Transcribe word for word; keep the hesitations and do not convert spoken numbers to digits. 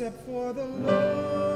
except for the Lord.